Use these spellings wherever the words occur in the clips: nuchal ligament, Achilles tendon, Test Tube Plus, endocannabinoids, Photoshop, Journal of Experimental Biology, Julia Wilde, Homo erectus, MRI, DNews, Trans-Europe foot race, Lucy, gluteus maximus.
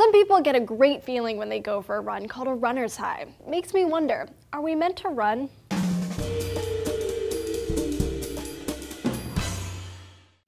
Some people get a great feeling when they go for a run called a runner's high. Makes me wonder, are we meant to run?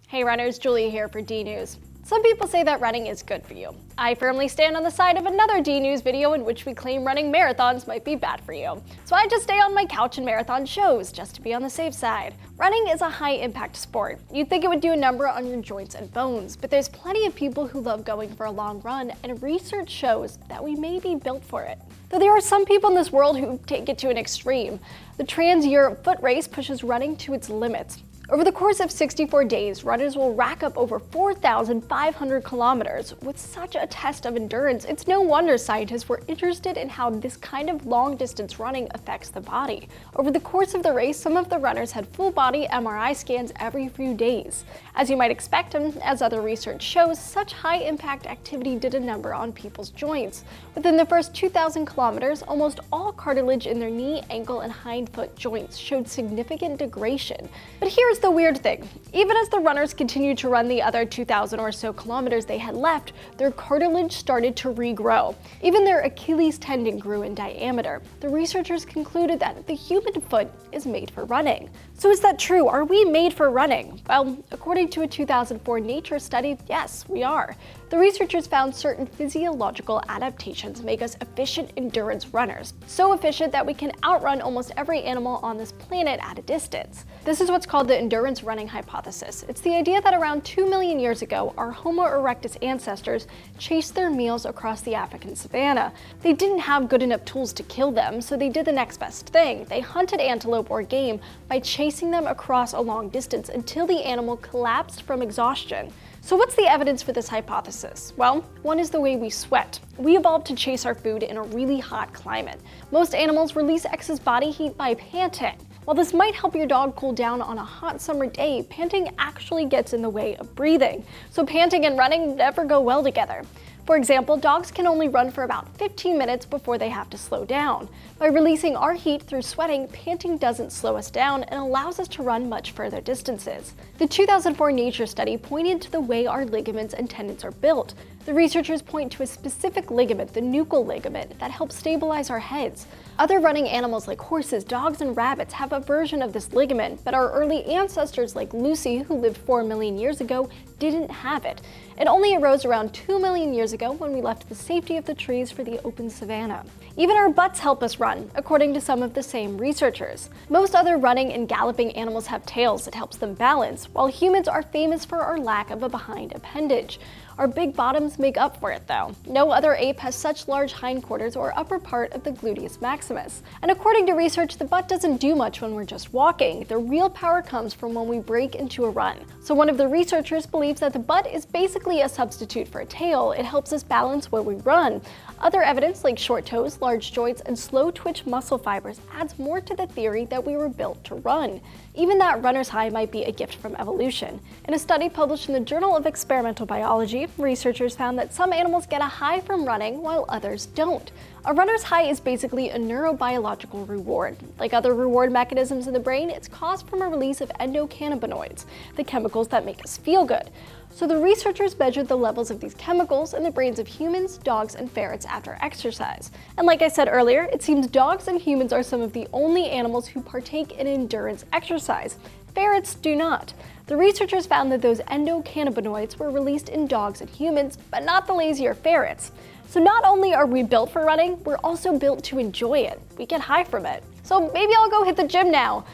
Hey runners, Julia here for DNews. Some people say that running is good for you. I firmly stand on the side of another DNews video in which we claim running marathons might be bad for you. So I just stay on my couch and marathon shows, just to be on the safe side. Running is a high-impact sport. You'd think it would do a number on your joints and bones, but there's plenty of people who love going for a long run, and research shows that we may be built for it. Though there are some people in this world who take it to an extreme. The Trans-Europe foot race pushes running to its limits. Over the course of 64 days, runners will rack up over 4,500 kilometers. With such a test of endurance, it's no wonder scientists were interested in how this kind of long-distance running affects the body. Over the course of the race, some of the runners had full-body MRI scans every few days. As you might expect, and as other research shows, such high-impact activity did a number on people's joints. Within the first 2,000 kilometers, almost all cartilage in their knee, ankle, and hindfoot joints showed significant degradation. But here's the weird thing. Even as the runners continued to run the other 2,000 or so kilometers they had left, their cartilage started to regrow. Even their Achilles tendon grew in diameter. The researchers concluded that the human foot is made for running. So is that true? Are we made for running? Well, according to a 2004 Nature study, yes, we are. The researchers found certain physiological adaptations make us efficient endurance runners, so efficient that we can outrun almost every animal on this planet at a distance. This is what's called the endurance running hypothesis. It's the idea that around 2 million years ago, our Homo erectus ancestors chased their meals across the African savanna. They didn't have good enough tools to kill them, so they did the next best thing. They hunted antelope or game by chasing them across a long distance until the animal collapsed from exhaustion. So what's the evidence for this hypothesis? Well, one is the way we sweat. We evolved to chase our food in a really hot climate. Most animals release excess body heat by panting. While this might help your dog cool down on a hot summer day, panting actually gets in the way of breathing. So panting and running never go well together. For example, dogs can only run for about 15 minutes before they have to slow down. By releasing our heat through sweating, panting doesn't slow us down and allows us to run much further distances. The 2004 Nature study pointed to the way our ligaments and tendons are built. The researchers point to a specific ligament, the nuchal ligament, that helps stabilize our heads. Other running animals like horses, dogs, and rabbits have a version of this ligament, but our early ancestors like Lucy, who lived 4 million years ago, didn't have it. It only arose around 2 million years ago when we left the safety of the trees for the open savanna. Even our butts help us run, according to some of the same researchers. Most other running and galloping animals have tails that helps them balance, while humans are famous for our lack of a behind appendage. Our big bottoms make up for it, though. No other ape has such large hindquarters or upper part of the gluteus maximus. And according to research, the butt doesn't do much when we're just walking. The real power comes from when we break into a run. So one of the researchers believes that the butt is basically a substitute for a tail. It helps us balance when we run. Other evidence, like short toes, large joints, and slow twitch muscle fibers, adds more to the theory that we were built to run. Even that runner's high might be a gift from evolution. In a study published in the Journal of Experimental Biology, researchers found that some animals get a high from running while others don't. A runner's high is basically a neurobiological reward. Like other reward mechanisms in the brain, it's caused from a release of endocannabinoids, the chemicals that make us feel good. So the researchers measured the levels of these chemicals in the brains of humans, dogs, and ferrets after exercise. And like I said earlier, it seems dogs and humans are some of the only animals who partake in endurance exercise. Ferrets do not. The researchers found that those endocannabinoids were released in dogs and humans, but not the lazier ferrets. So not only are we built for running, we're also built to enjoy it. We get high from it. So maybe I'll go hit the gym now.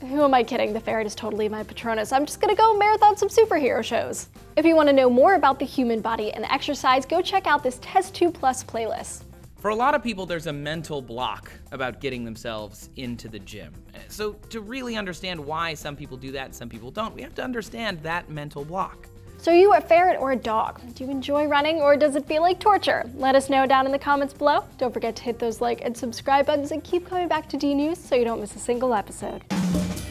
Who am I kidding? The ferret is totally my patronus. I'm just gonna go marathon some superhero shows. If you want to know more about the human body and exercise, go check out this Test Tube Plus playlist. For a lot of people, there's a mental block about getting themselves into the gym. So to really understand why some people do that and some people don't, we have to understand that mental block. So are you a ferret or a dog? Do you enjoy running or does it feel like torture? Let us know down in the comments below. Don't forget to hit those like and subscribe buttons and keep coming back to DNews so you don't miss a single episode.